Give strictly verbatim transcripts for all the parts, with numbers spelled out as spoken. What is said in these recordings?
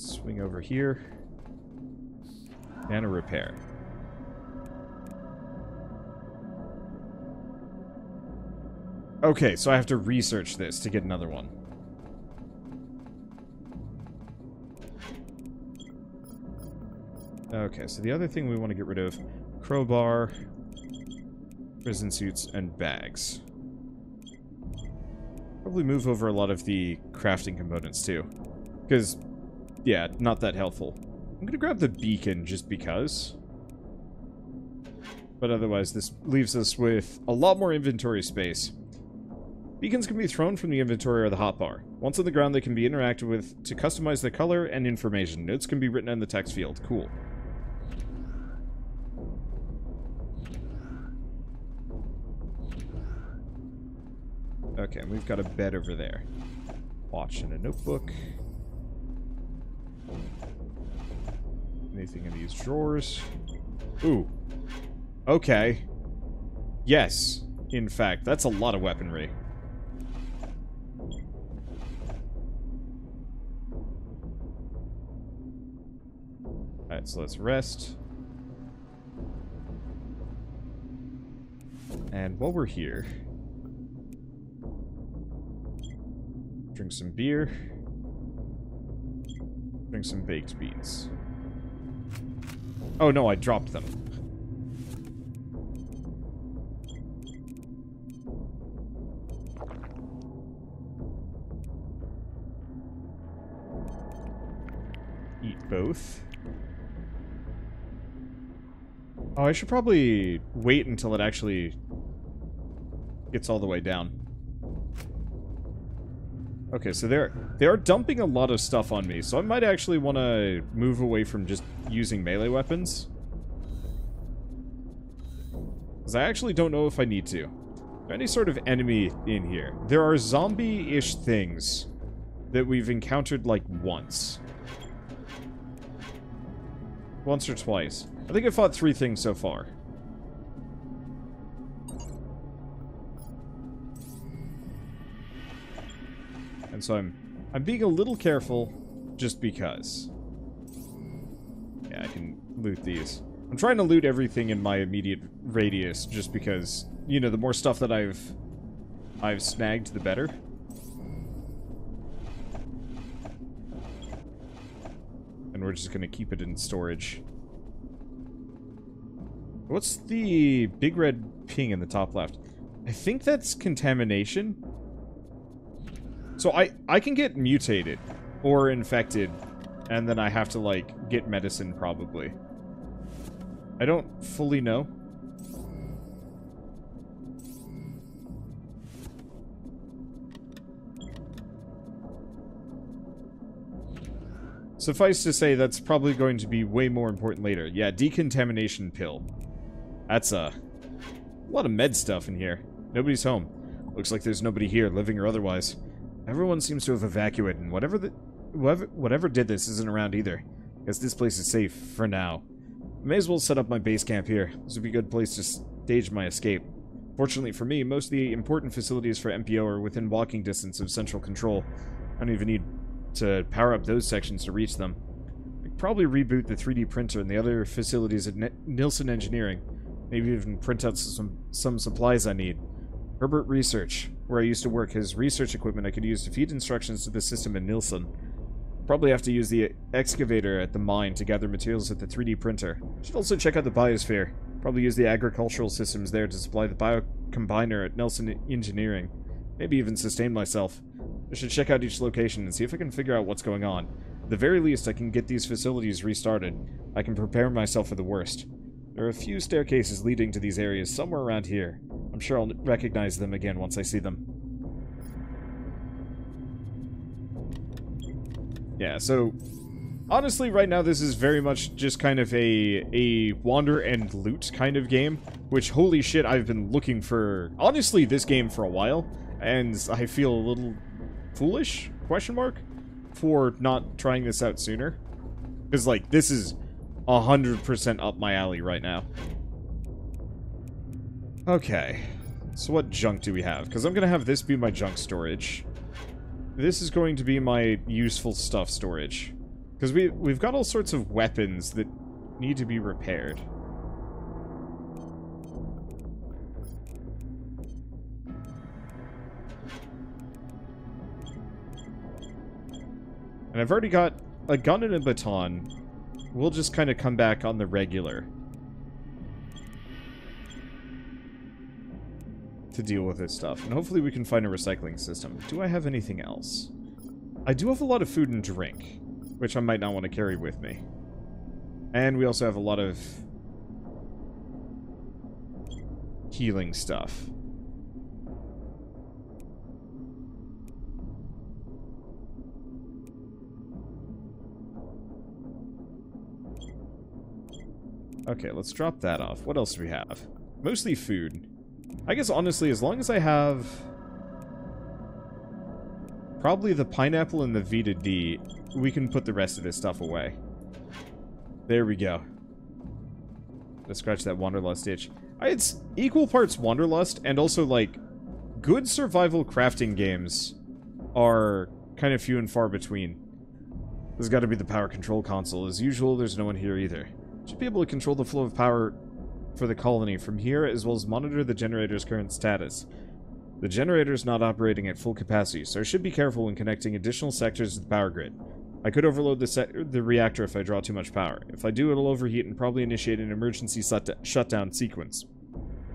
Swing over here. Nano repair. Okay, so I have to research this to get another one. Okay, so the other thing we want to get rid of, crowbar, prison suits, and bags. Probably move over a lot of the crafting components too, because, yeah, not that helpful. I'm going to grab the beacon just because. But otherwise, this leaves us with a lot more inventory space. Beacons can be thrown from the inventory or the hotbar. Once on the ground, they can be interacted with to customize the color and information. Notes can be written in the text field. Cool. Okay, we've got a bed over there. Watch and a notebook. Anything in these drawers? Ooh. Okay. Yes. In fact, that's a lot of weaponry. Alright, so let's rest. And while we're here, drink some beer. Drink some baked beans. Oh no, I dropped them. Eat both. Oh, I should probably wait until it actually gets all the way down. Okay, so they're, they are dumping a lot of stuff on me, so I might actually want to move away from just using melee weapons. Because I actually don't know if I need to. Any sort of enemy in here. There are zombie-ish things that we've encountered, like, once. Once or twice. I think I fought three things so far. And so I'm I'm being a little careful just because. Yeah, I can loot these. I'm trying to loot everything in my immediate radius just because, you know, the more stuff that I've I've snagged, the better. And we're just gonna keep it in storage. What's the big red ping in the top left? I think that's contamination. So I, I can get mutated or infected, and then I have to, like, get medicine, probably. I don't fully know. Suffice to say, that's probably going to be way more important later. Yeah, decontamination pill. That's a, a lot of med stuff in here. Nobody's home. Looks like there's nobody here, living or otherwise. Everyone seems to have evacuated, and whatever the, whoever, whatever did this isn't around either. Guess this place is safe for now. May as well set up my base camp here. This would be a good place to stage my escape. Fortunately for me, most of the important facilities for M P O are within walking distance of central control. I don't even need to power up those sections to reach them. I could probably reboot the three D printer and the other facilities at Nielsen Engineering. Maybe even print out some some supplies I need. Herbert Research, where I used to work, has research equipment I could use to feed instructions to the system in Nielsen. Probably have to use the excavator at the mine to gather materials at the three D printer. Should also check out the biosphere. Probably use the agricultural systems there to supply the biocombiner at Nielsen Engineering. Maybe even sustain myself. I should check out each location and see if I can figure out what's going on. At the very least, I can get these facilities restarted. I can prepare myself for the worst. There are a few staircases leading to these areas somewhere around here. I'm sure I'll recognize them again once I see them. Yeah, so honestly right now this is very much just kind of a a wander and loot kind of game, which, holy shit, I've been looking for honestly this game for a while, and I feel a little foolish, question mark, for not trying this out sooner. Because, like, this is one hundred percent up my alley right now. Okay, so what junk do we have? Because I'm going to have this be my junk storage. This is going to be my useful stuff storage. Because we, we've got all sorts of weapons that need to be repaired. And I've already got a gun and a baton. We'll just kind of come back on the regular to deal with this stuff. And hopefully we can find a recycling system. Do I have anything else? I do have a lot of food and drink, which I might not want to carry with me. And we also have a lot of healing stuff. Okay, let's drop that off. What else do we have? Mostly food. I guess, honestly, as long as I have probably the pineapple and the Vita D, we can put the rest of this stuff away. There we go. Let's scratch that Wanderlust itch. It's equal parts Wanderlust and also, like, good survival crafting games are kind of few and far between. There's got to be the power control console. As usual, there's no one here either. Should be able to control the flow of power for the colony from here, as well as monitor the generator's current status. The generator's not operating at full capacity, so I should be careful when connecting additional sectors to the power grid. I could overload the, set the reactor if I draw too much power. If I do, it'll overheat and probably initiate an emergency shutdown sequence.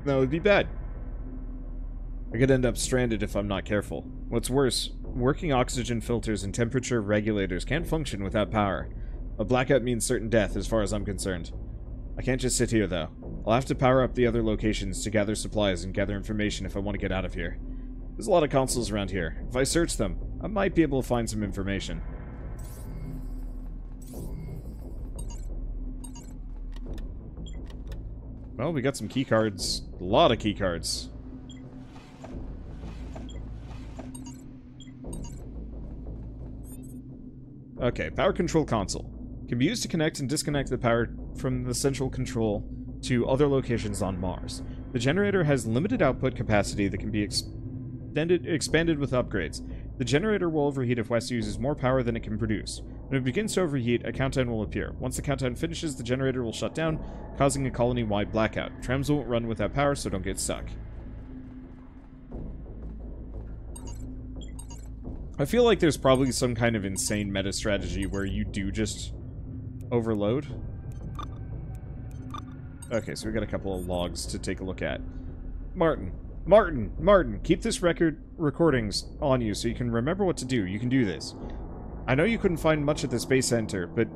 That would be bad. I could end up stranded if I'm not careful. What's worse, working oxygen filters and temperature regulators can't function without power. A blackout means certain death, as far as I'm concerned. I can't just sit here, though. I'll have to power up the other locations to gather supplies and gather information if I want to get out of here. There's a lot of consoles around here. If I search them, I might be able to find some information. Well, we got some keycards. A lot of keycards. Okay, power control console. Can be used to connect and disconnect the power from the central control to other locations on Mars. The generator has limited output capacity that can be extended, expanded with upgrades. The generator will overheat if West uses more power than it can produce. When it begins to overheat, a countdown will appear. Once the countdown finishes, the generator will shut down, causing a colony-wide blackout. Trams won't run without power, so don't get stuck. I feel like there's probably some kind of insane meta strategy where you do just overload. Okay, so we got a couple of logs to take a look at. Martin, Martin, Martin, keep this record recordings on you so you can remember what to do. You can do this. I know you couldn't find much at the space center, but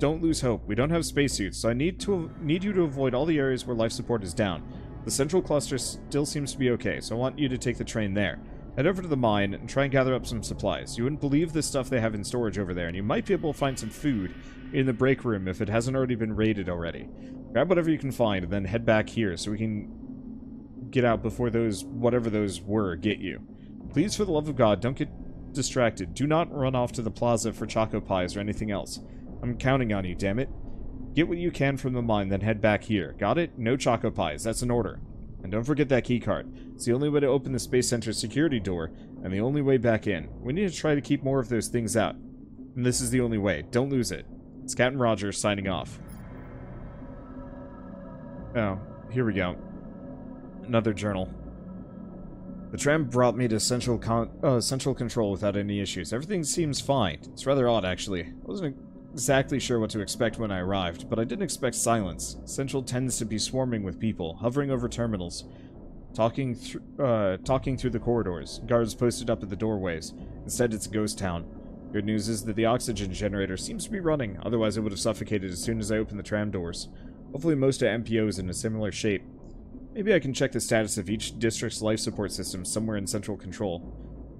don't lose hope. We don't have spacesuits, so I need to need you to avoid all the areas where life support is down. The central cluster still seems to be okay, so I want you to take the train there. Head over to the mine and try and gather up some supplies. You wouldn't believe the stuff they have in storage over there, and you might be able to find some food in the break room if it hasn't already been raided already. Grab whatever you can find, and then head back here so we can get out before those, whatever those were, get you. Please, for the love of God, don't get distracted. Do not run off to the plaza for choco pies or anything else. I'm counting on you, damn it. Get what you can from the mine, then head back here. Got it? No choco pies. That's an order. And don't forget that keycard. It's the only way to open the Space Center security door, and the only way back in. We need to try to keep more of those things out. And this is the only way. Don't lose it. It's Captain Rogers signing off. Oh, here we go. Another journal. The tram brought me to central con uh, central control without any issues. Everything seems fine. It's rather odd, actually. I wasn't exactly sure what to expect when I arrived, but I didn't expect silence. Central tends to be swarming with people, hovering over terminals, talking, th uh, talking through the corridors, guards posted up at the doorways. Instead, it's a ghost town. Good news is that the oxygen generator seems to be running, otherwise I would have suffocated as soon as I opened the tram doors. Hopefully most of M P O is in a similar shape. Maybe I can check the status of each district's life support system somewhere in central control.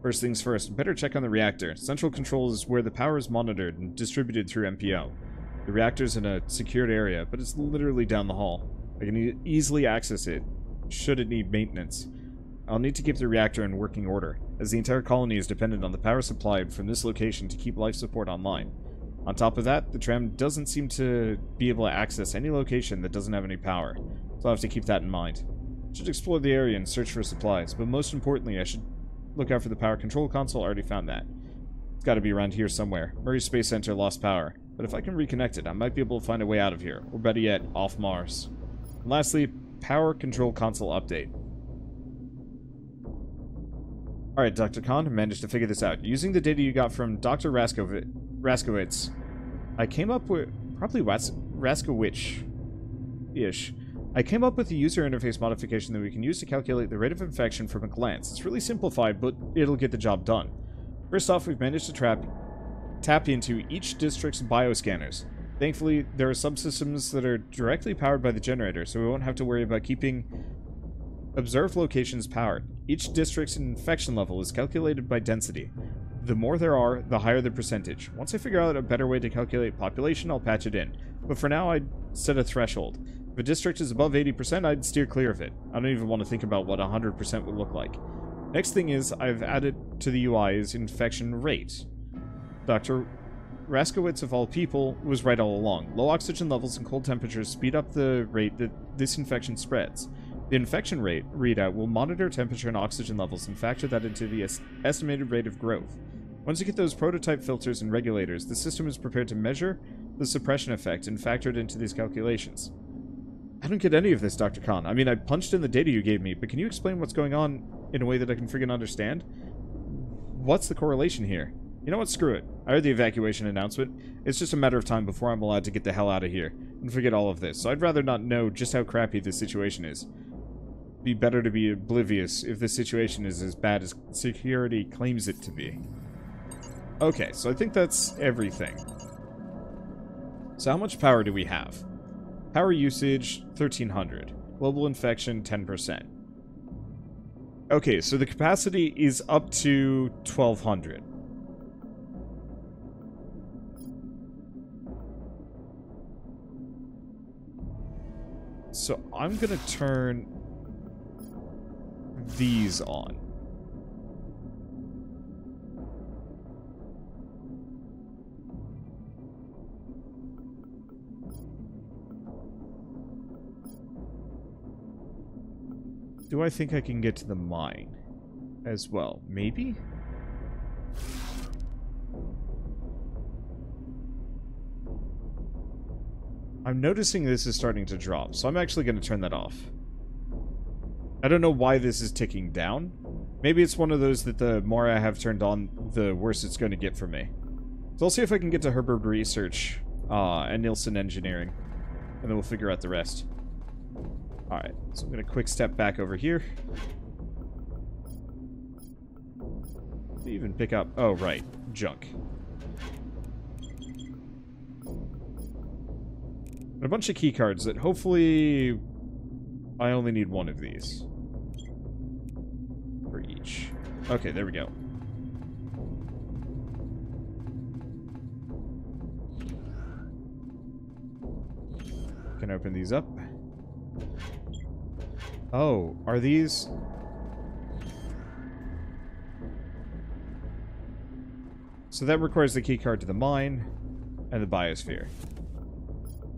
First things first, better check on the reactor. Central control is where the power is monitored and distributed through M P O. The reactor's in a secured area, but it's literally down the hall. I can e- easily access it, should it need maintenance. I'll need to keep the reactor in working order, as the entire colony is dependent on the power supplied from this location to keep life support online. On top of that, the tram doesn't seem to be able to access any location that doesn't have any power, so I'll have to keep that in mind. I should explore the area and search for supplies, but most importantly, I should look out for the power control console. I already found that. It's got to be around here somewhere. Murray Space Center lost power. But if I can reconnect it, I might be able to find a way out of here. Or better yet, off Mars. And lastly, power control console update. Alright, Doctor Khan, managed to figure this out. Using the data you got from Doctor Raskowitz, I came up with... Probably Raskowitz-ish. I came up with a user interface modification that we can use to calculate the rate of infection from a glance. It's really simplified, but it'll get the job done. First off, we've managed to trap... tap into each district's bioscanners. Thankfully, there are subsystems that are directly powered by the generator, so we won't have to worry about keeping observed locations powered. Each district's infection level is calculated by density. The more there are, the higher the percentage. Once I figure out a better way to calculate population, I'll patch it in. But for now, I'd set a threshold. If a district is above eighty percent, I'd steer clear of it. I don't even want to think about what one hundred percent would look like. Next thing is, I've added to the U I is infection rate. Doctor Raskowitz, of all people, was right all along. Low oxygen levels and cold temperatures speed up the rate that this infection spreads. The infection rate readout will monitor temperature and oxygen levels and factor that into the es- estimated rate of growth. Once you get those prototype filters and regulators, the system is prepared to measure the suppression effect and factor it into these calculations. I don't get any of this, Doctor Khan. I mean, I punched in the data you gave me, but can you explain what's going on in a way that I can friggin' understand? What's the correlation here? You know what? Screw it. I heard the evacuation announcement. It's just a matter of time before I'm allowed to get the hell out of here and forget all of this, so I'd rather not know just how crappy this situation is. It'd be better to be oblivious if this situation is as bad as security claims it to be. Okay, so I think that's everything. So how much power do we have? Power usage, thirteen hundred. Global infection, ten percent. Okay, so the capacity is up to twelve hundred. So I'm gonna turn these on. Do I think I can get to the mine as well? Maybe? I'm noticing this is starting to drop, so I'm actually going to turn that off. I don't know why this is ticking down. Maybe it's one of those that the more I have turned on, the worse it's going to get for me. So I'll see if I can get to Herbert Research uh, and Nielsen Engineering, and then we'll figure out the rest. Alright, so I'm going to quick step back over here. What do you even pick up? Oh, right. Junk. And a bunch of key cards that hopefully I only need one of these for each. Okay, there we go. Can I open these up? Oh, are these? So that requires the key card to the mine and the biosphere.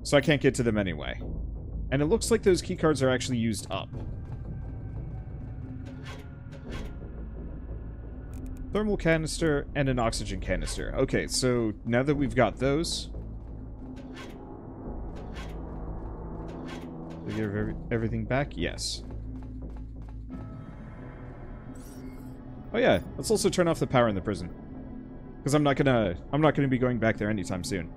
So I can't get to them anyway. And it looks like those keycards are actually used up. Thermal canister and an oxygen canister. Okay, so now that we've got those... Did we get everything back? Yes. Oh yeah, let's also turn off the power in the prison. Because I'm not gonna... I'm not gonna be going back there anytime soon.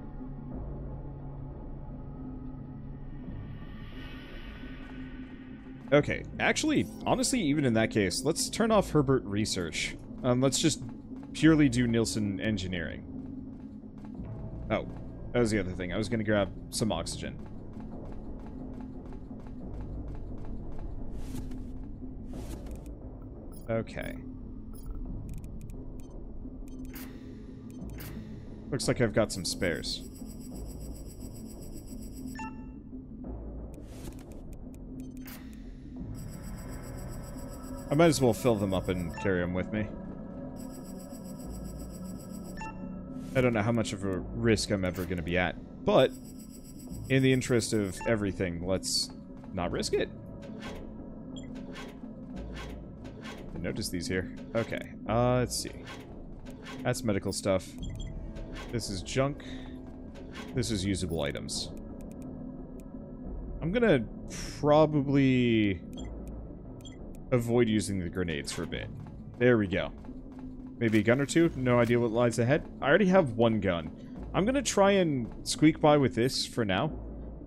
Okay, actually, honestly, even in that case, let's turn off Herbert Research. Um, let's just purely do Nielsen Engineering. Oh, that was the other thing. I was going to grab some oxygen. Okay. Looks like I've got some spares. I might as well fill them up and carry them with me. I don't know how much of a risk I'm ever going to be at, but in the interest of everything, let's not risk it. I noticed these here. Okay, uh, let's see. That's medical stuff. This is junk. This is usable items. I'm gonna probably avoid using the grenades for a bit. There we go. Maybe a gun or two. No idea what lies ahead. I already have one gun. I'm gonna try and squeak by with this for now.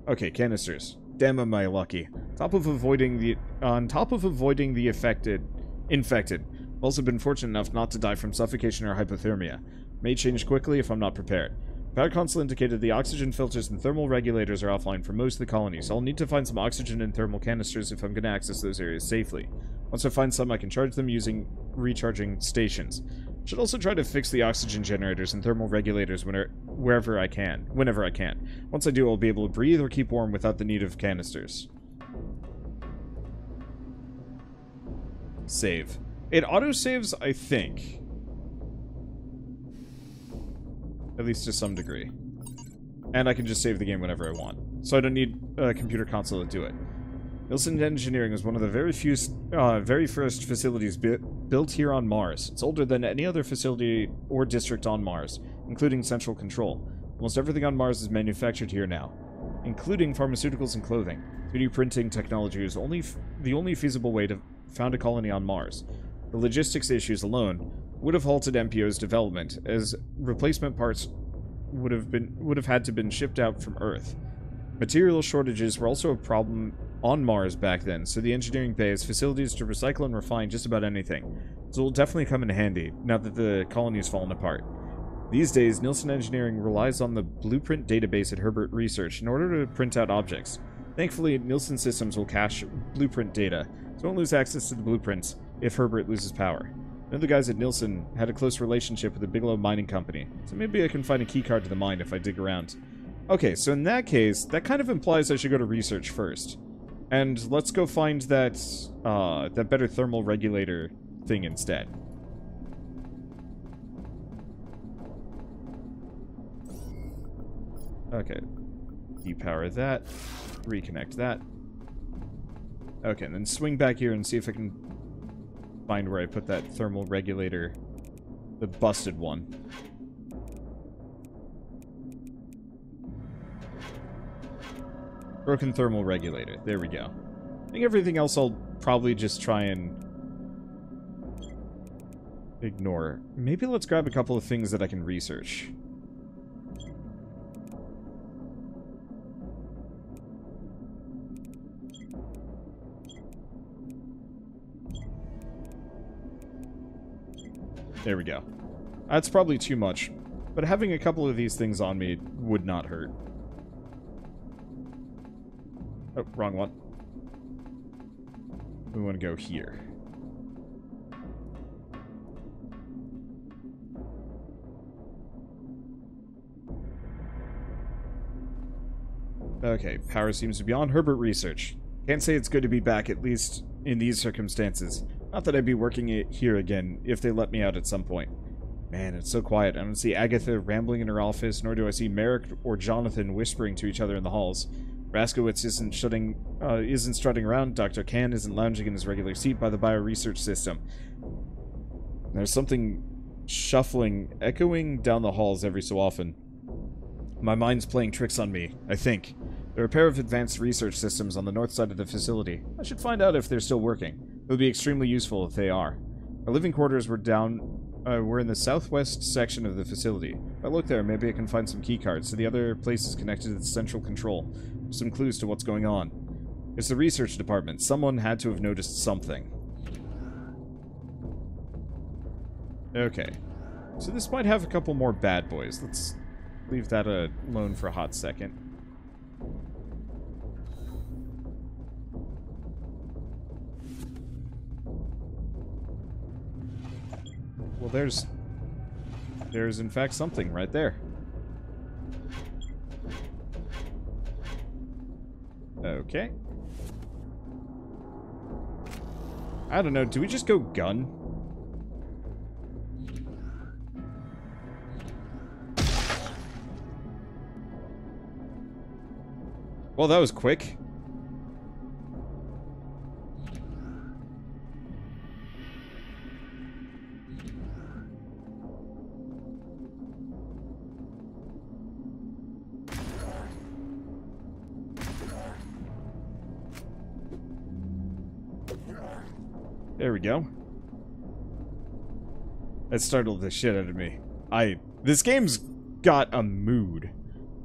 Okay, canisters. Damn, am I lucky. Top of avoiding the on top of avoiding the affected infected. I've also been fortunate enough not to die from suffocation or hypothermia. May change quickly if I'm not prepared. Power console indicated the oxygen filters and thermal regulators are offline for most of the colonies. I'll need to find some oxygen and thermal canisters if I'm going to access those areas safely. Once I find some, I can charge them using recharging stations. Should also try to fix the oxygen generators and thermal regulators whenever, wherever I can, whenever I can. Once I do, I'll be able to breathe or keep warm without the need of canisters. Save. It auto-saves, I think. At least to some degree. And I can just save the game whenever I want. So I don't need a computer console to do it. Nielsen Engineering is one of the very few, uh, very first facilities bu built here on Mars. It's older than any other facility or district on Mars, including Central Control. Almost everything on Mars is manufactured here now, including pharmaceuticals and clothing. three D printing technology is only f the only feasible way to found a colony on Mars. The logistics issues alone would have halted M P O's development, as replacement parts would have been would have had to been shipped out from Earth. Material shortages were also a problem on Mars back then, so the engineering bay has facilities to recycle and refine just about anything. So it'll definitely come in handy now that the colony's fallen apart. These days, Nielsen Engineering relies on the blueprint database at Herbert Research in order to print out objects. Thankfully, Nielsen systems will cache blueprint data, so won't lose access to the blueprints if Herbert loses power. One of the guys at Nielsen had a close relationship with the Bigelow Mining Company, so maybe I can find a keycard to the mine if I dig around. Okay, so in that case, that kind of implies I should go to research first. And let's go find that, uh, that better thermal regulator thing instead. Okay. Depower that. Reconnect that. Okay, and then swing back here and see if I can find where I put that thermal regulator, the busted one. Broken thermal regulator. There we go. I think everything else I'll probably just try and ignore. Maybe let's grab a couple of things that I can research. There we go. That's probably too much, but having a couple of these things on me would not hurt. Oh, wrong one. We want to go here. Okay, power seems to be on. Herbert Research. Can't say it's good to be back, at least in these circumstances. Not that I'd be working it here again if they let me out at some point. Man, it's so quiet. I don't see Agatha rambling in her office, nor do I see Merrick or Jonathan whispering to each other in the halls. Raskowitz isn't shutting, uh, isn't strutting around. Doctor Khan isn't lounging in his regular seat by the bioresearch system. There's something shuffling, echoing down the halls every so often. My mind's playing tricks on me, I think. There are a pair of advanced research systems on the north side of the facility. I should find out if they're still working. It would be extremely useful if they are. Our living quarters were down... Uh, we're in the southwest section of the facility. If I look there, maybe I can find some keycards, so the other place is connected to the central control. Some clues to what's going on. It's the research department. Someone had to have noticed something. Okay. So this might have a couple more bad boys. Let's leave that alone for a hot second. Well, there's... There's, in fact, something right there. Okay. I don't know, do we just go gun? Well, that was quick. There we go. That startled the shit out of me. I... This game's got a mood.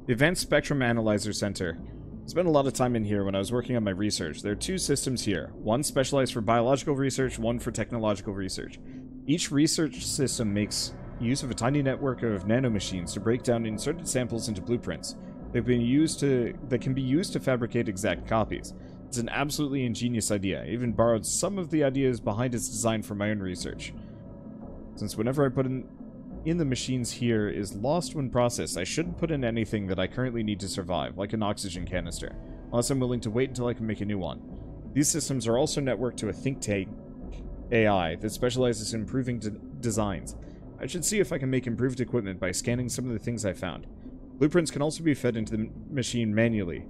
Advanced Spectrum Analyzer Center. I spent a lot of time in here when I was working on my research. There are two systems here. One specialized for biological research, one for technological research. Each research system makes use of a tiny network of nanomachines to break down inserted samples into blueprints. They've been used to... that can be used to fabricate exact copies. It's an absolutely ingenious idea. I even borrowed some of the ideas behind its design for my own research. Since whenever I put in, in the machines here is lost when processed, I shouldn't put in anything that I currently need to survive, like an oxygen canister, unless I'm willing to wait until I can make a new one. These systems are also networked to a think tank A I that specializes in improving de designs. I should see if I can make improved equipment by scanning some of the things I found. Blueprints can also be fed into the machine manually,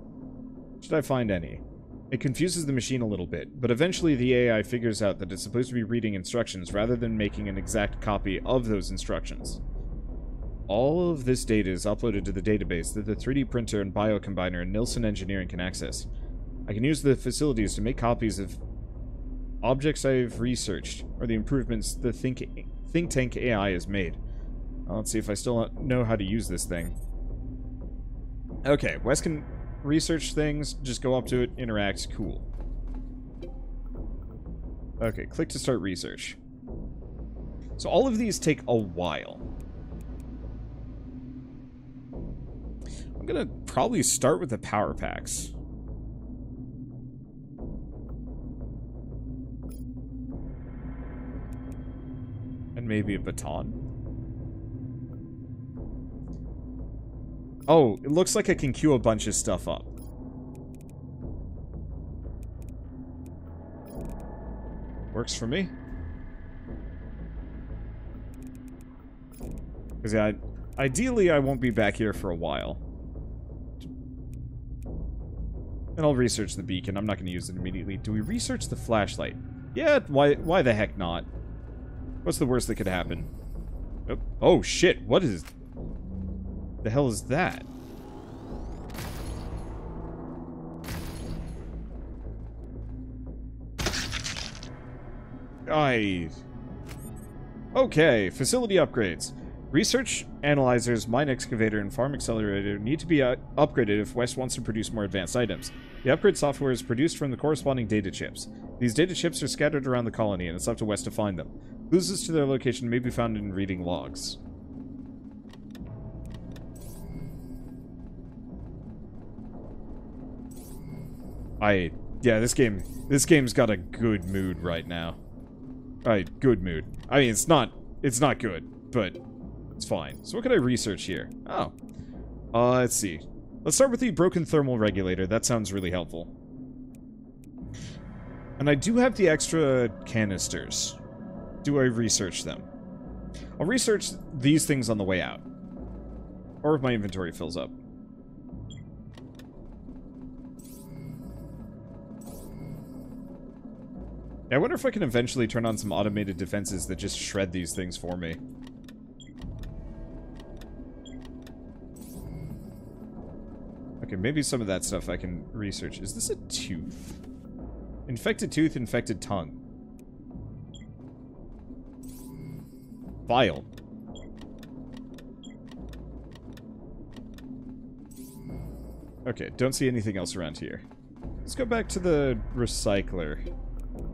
should I find any. It confuses the machine a little bit, but eventually the A I figures out that it's supposed to be reading instructions rather than making an exact copy of those instructions. All of this data is uploaded to the database that the three D printer and biocombiner in Nielsen Engineering can access. I can use the facilities to make copies of objects I've researched, or the improvements the think, think tank A I has made. Well, let's see if I still know how to use this thing. Okay, Wes can... research things, just go up to it, interact, cool. Okay, click to start research. So all of these take a while. I'm gonna probably start with the power packs. And maybe a baton. Oh, it looks like I can queue a bunch of stuff up. Works for me. Because yeah, I, ideally I won't be back here for a while. And I'll research the beacon. I'm not going to use it immediately. Do we research the flashlight? Yeah, why, why the heck not? What's the worst that could happen? Oh, oh shit, what is... The hell is that? I... Okay, facility upgrades. Research analyzers, mine excavator, and farm accelerator need to be uh, upgraded if West wants to produce more advanced items. The upgrade software is produced from the corresponding data chips. These data chips are scattered around the colony, and it's up to West to find them. Clues to their location may be found in reading logs. I, yeah, this game, this game's got a good mood right now. Alright, good mood. I mean, it's not, it's not good, but it's fine. So what can I research here? Oh. Uh, let's see. Let's start with the broken thermal regulator. That sounds really helpful. And I do have the extra canisters. Do I research them? I'll research these things on the way out. Or if my inventory fills up. I wonder if I can eventually turn on some automated defenses that just shred these things for me. Okay, maybe some of that stuff I can research. Is this a tooth? Infected tooth, infected tongue. Vial. Okay, don't see anything else around here. Let's go back to the recycler.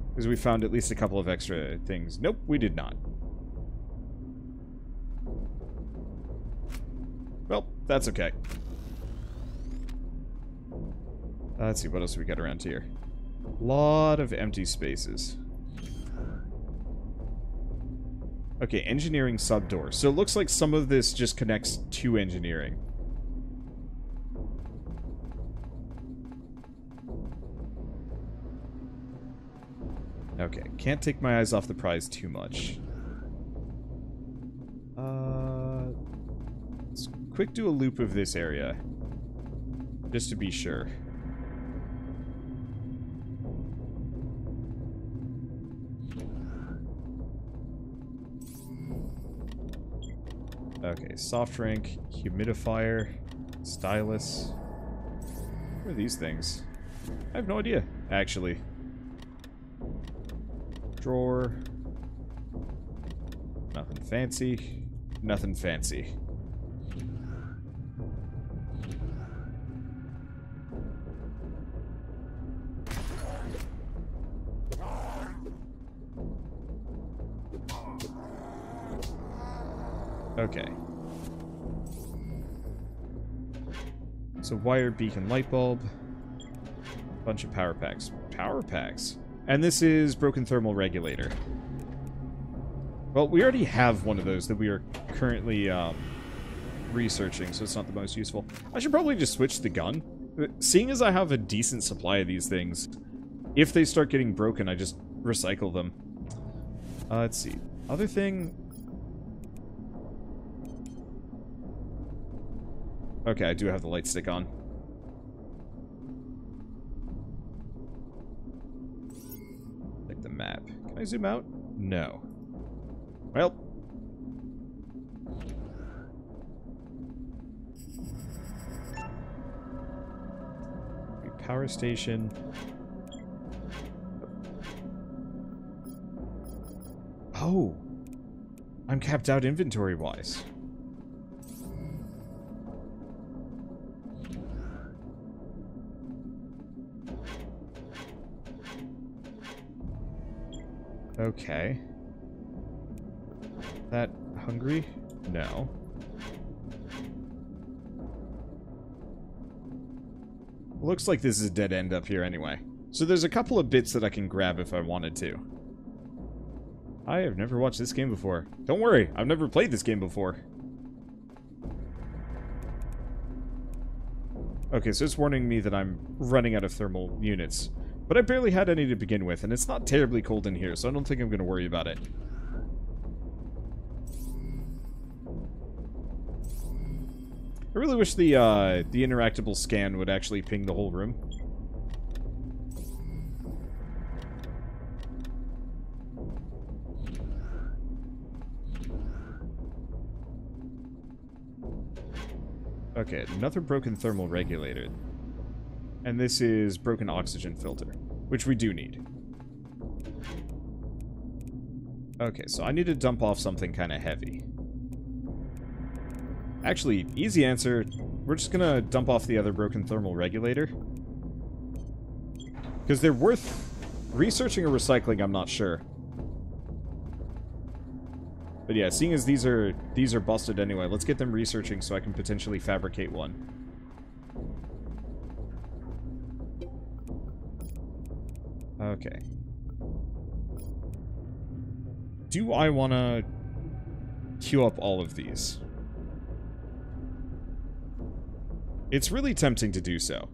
Because we found at least a couple of extra things. Nope, we did not. Well, that's okay. Uh, let's see, what else we got around here? A lot of empty spaces. Okay, engineering subdoor. So it looks like some of this just connects to engineering. Okay, can't take my eyes off the prize too much. Uh, let's quick do a loop of this area. Just to be sure. Okay, soft drink, humidifier, stylus. What are these things? I have no idea, actually. drawer. Nothing fancy. Nothing fancy. Okay. So wire, beacon, light bulb. Bunch of power packs. Power packs? And this is broken thermal regulator. Well, we already have one of those that we are currently um, researching, so it's not the most useful. I should probably just switch the gun. Seeing as I have a decent supply of these things, if they start getting broken, I just recycle them. Uh, let's see. Other thing... Okay, I do have the light stick on. Like the map. Can I zoom out? No. Well. Power station. Oh. I'm capped out inventory-wise. Okay. That hungry? No. Looks like this is a dead end up here anyway. So there's a couple of bits that I can grab if I wanted to. I have never watched this game before. Don't worry, I've never played this game before. Okay, so it's warning me that I'm running out of thermal units. But I barely had any to begin with, and it's not terribly cold in here, so I don't think I'm going to worry about it. I really wish the uh, the interactable scan would actually ping the whole room. Okay, another broken thermal regulator. And this is broken oxygen filter, which we do need. Okay, so I need to dump off something kind of heavy. Actually, easy answer. We're just going to dump off the other broken thermal regulator. Because they're worth researching or recycling, I'm not sure. But yeah, seeing as these are, these are busted anyway, let's get them researching so I can potentially fabricate one. Okay. Do I want to queue up all of these? It's really tempting to do so.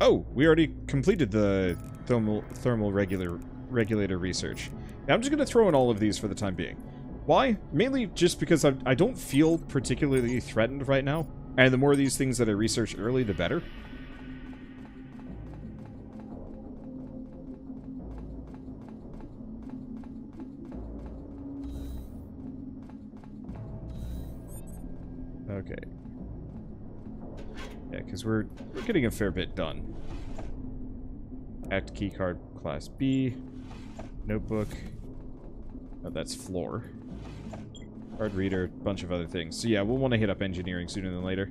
Oh, we already completed the thermal, thermal regular, regulator research. Now I'm just going to throw in all of these for the time being. Why? Mainly just because I, I don't feel particularly threatened right now. And the more of these things that I research early, the better. Okay. Yeah, because we're, we're getting a fair bit done. Act keycard class B. Notebook. Oh, that's floor. Card reader, bunch of other things. So yeah, we'll want to hit up engineering sooner than later.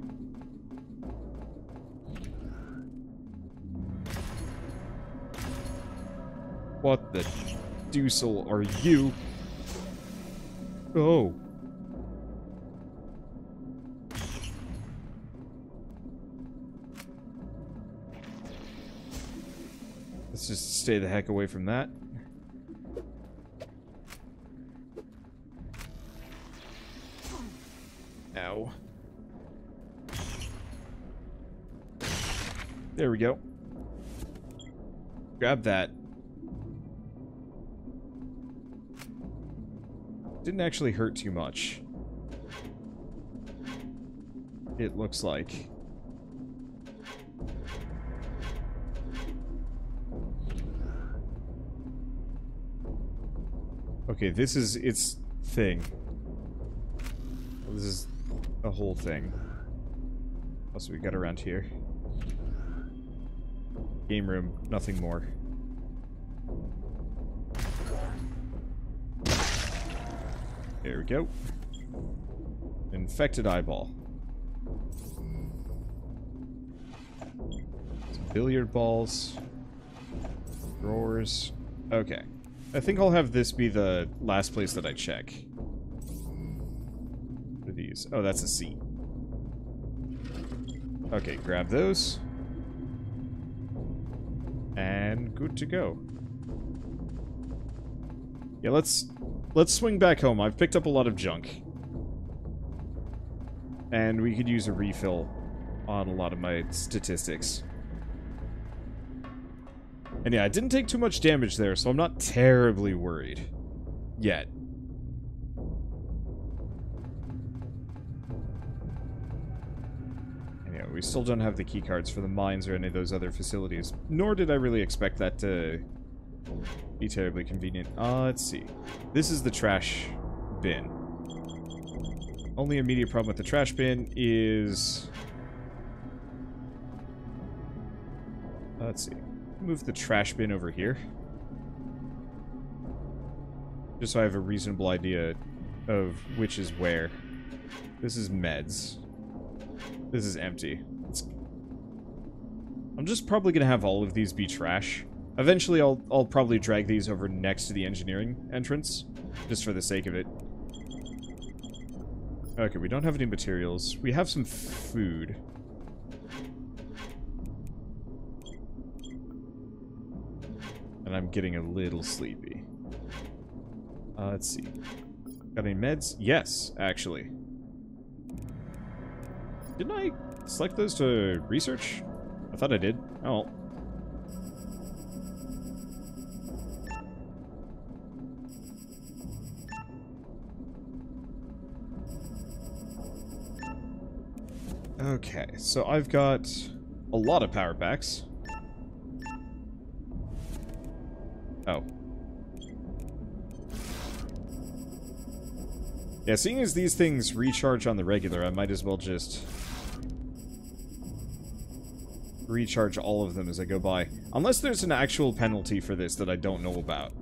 What the deucel are you? Oh. Let's just stay the heck away from that. Ow. There we go. Grab that. Didn't actually hurt too much. It looks like. Okay, this is its thing. This is... a whole thing. What else we got around here? Game room, nothing more. There we go. Infected eyeball. Some billiard balls. Drawers. Okay. I think I'll have this be the last place that I check. What are these? Oh, that's a C. Okay, grab those. And good to go. Yeah, let's let's swing back home. I've picked up a lot of junk. And we could use a refill on a lot of my statistics. And yeah, I didn't take too much damage there, so I'm not terribly worried. Yet. And yeah, we still don't have the keycards for the mines or any of those other facilities. Nor did I really expect that to be terribly convenient. Uh, let's see. This is the trash bin. Only immediate problem with the trash bin is... Let's see. Move the trash bin over here. Just so I have a reasonable idea of which is where. This is meds. This is empty. It's... I'm just probably going to have all of these be trash. Eventually I'll, I'll probably drag these over next to the engineering entrance. Just for the sake of it. Okay, we don't have any materials. We have some food. And I'm getting a little sleepy. Uh, let's see. Got any meds? Yes, actually. Didn't I select those to research? I thought I did. Oh. Okay, so I've got a lot of power packs. Oh. Yeah, seeing as these things recharge on the regular, I might as well just recharge all of them as I go by. Unless there's an actual penalty for this that I don't know about.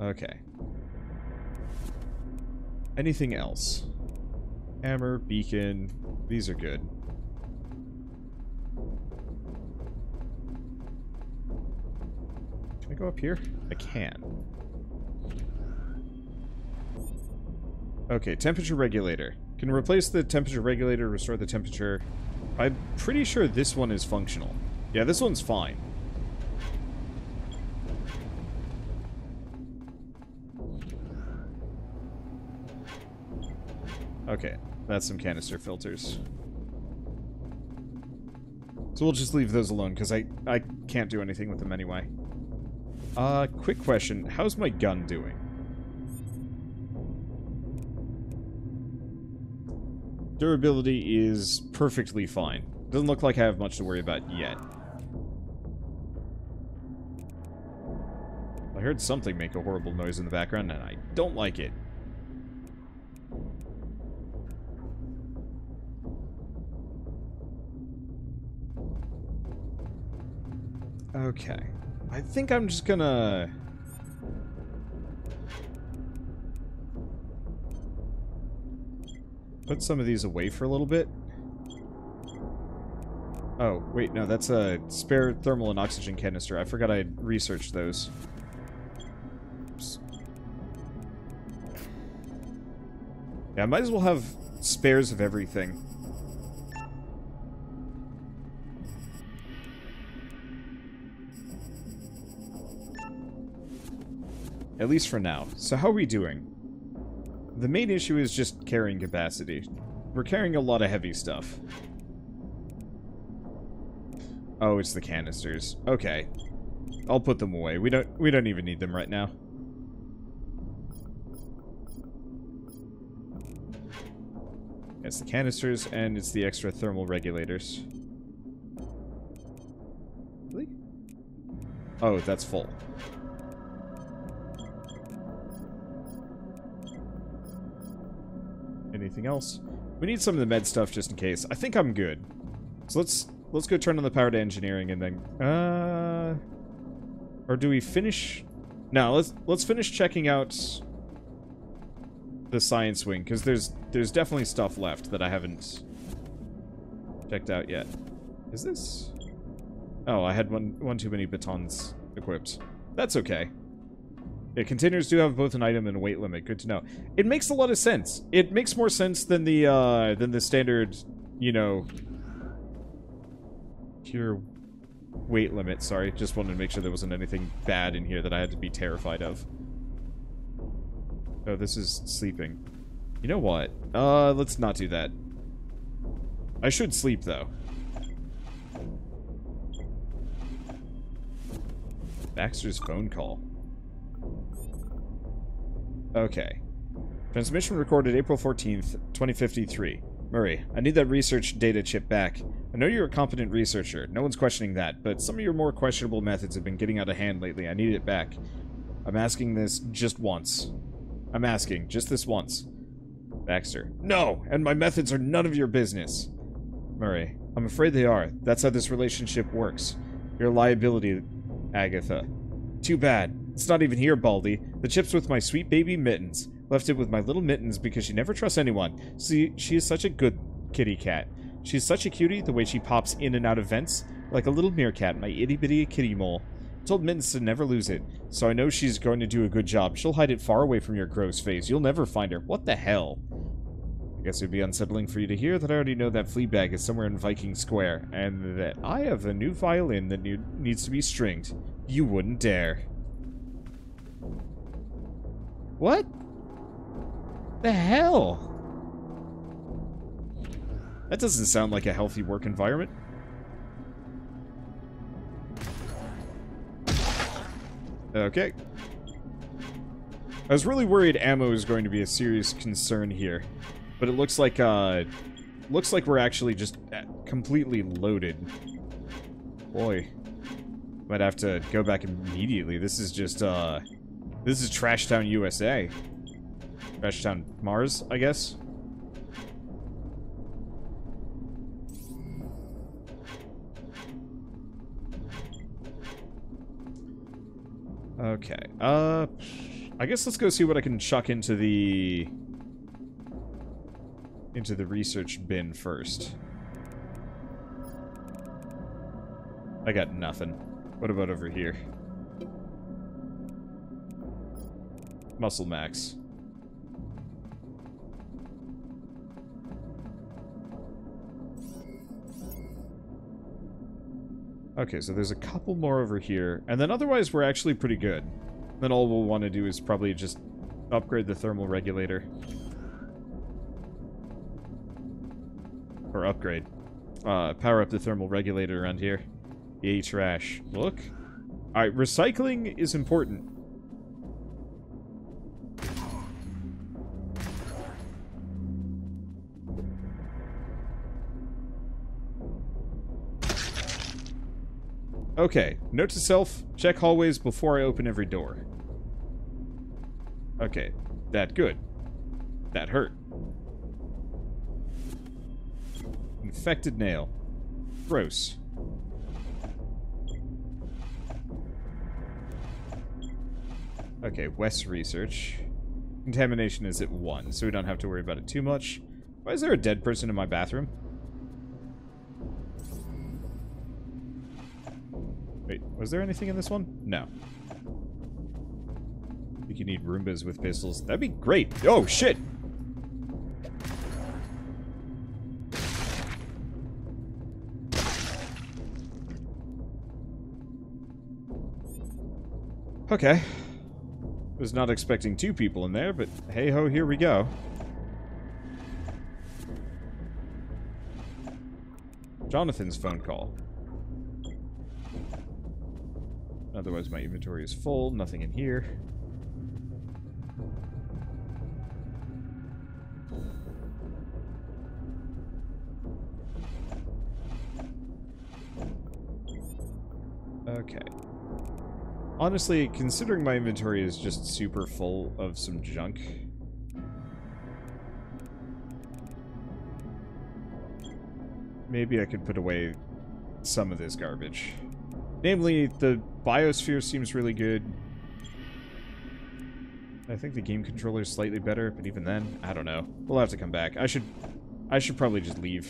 Okay. Anything else? Hammer, beacon, these are good. Can I go up here? I can. Okay, temperature regulator. Can replace the temperature regulator, restore the temperature. I'm pretty sure this one is functional. Yeah, this one's fine. Okay, that's some canister filters. So we'll just leave those alone, because I, I can't do anything with them anyway. Uh, quick question. How's my gun doing? Durability is perfectly fine. Doesn't look like I have much to worry about yet. I heard something make a horrible noise in the background, and I don't like it. Okay. I think I'm just gonna... put some of these away for a little bit. Oh, wait, no, that's a spare thermal and oxygen canister. I forgot I had researched those. Oops. Yeah, I might as well have spares of everything. At least for now. So how are we doing? The main issue is just carrying capacity. We're carrying a lot of heavy stuff. Oh, it's the canisters. Okay. I'll put them away. We don't we don't even need them right now. It's the canisters and it's the extra thermal regulators. Really? Oh, that's full. Anything else? We need some of the med stuff just in case. I think I'm good. So let's let's go turn on the power to engineering and then uh or do we finish? No, let's let's finish checking out the science wing, because there's there's definitely stuff left that I haven't checked out yet. Is this? Oh, I had one one too many batons equipped. That's okay. The containers do have both an item and a weight limit. Good to know. It makes a lot of sense. It makes more sense than the uh, than the standard, you know, pure weight limit. Sorry, just wanted to make sure there wasn't anything bad in here that I had to be terrified of. Oh, this is sleeping. You know what? Uh, let's not do that. I should sleep though. Baxter's phone call. Okay. Transmission recorded April fourteenth, twenty fifty-three. Murray, I need that research data chip back. I know you're a competent researcher. No one's questioning that, but some of your more questionable methods have been getting out of hand lately. I need it back. I'm asking this just once. I'm asking just this once. Baxter. No! And my methods are none of your business. Murray. I'm afraid they are. That's how this relationship works. Your liability, Agatha. Too bad. It's not even here, Baldy. The chip's with my sweet baby Mittens. Left it with my little Mittens because she never trusts anyone. See, she is such a good kitty cat. She's such a cutie, the way she pops in and out of vents. Like a little meerkat, my itty-bitty kitty mole. I told Mittens to never lose it, so I know she's going to do a good job. She'll hide it far away from your gross face. You'll never find her. What the hell? I guess it would be unsettling for you to hear that I already know that flea bag is somewhere in Viking Square, and that I have a new violin that ne- needs to be stringed. You wouldn't dare. What the hell? That doesn't sound like a healthy work environment. Okay. I was really worried ammo is going to be a serious concern here, but it looks like uh, looks like we're actually just completely loaded. Boy, might have to go back immediately. This is just uh. This is Trash Town, U S A. Trash Town, Mars, I guess. Okay. Uh, I guess let's go see what I can chuck into the into the research bin first. I got nothing. What about over here? Muscle Max. Okay, so there's a couple more over here, and then otherwise we're actually pretty good. Then all we'll want to do is probably just upgrade the thermal regulator. Or upgrade. Uh, power up the thermal regulator around here. Yay, trash. Look. Alright, recycling is important. Okay, note to self, check hallways before I open every door. Okay, that good. That hurt. Infected nail. Gross. Okay, West Research. Contamination is at one, so we don't have to worry about it too much. Why is there a dead person in my bathroom? Wait, was there anything in this one? No. I think you need Roombas with pistols. That'd be great. Oh, shit! Okay. Was not expecting two people in there, but hey-ho, here we go. Jonathan's phone call. Otherwise, my inventory is full. Nothing in here. Okay. Honestly, considering my inventory is just super full of some junk, maybe I could put away some of this garbage. Namely, the biosphere seems really good. I think the game controller is slightly better, but even then, I don't know. We'll have to come back. I should, I should probably just leave.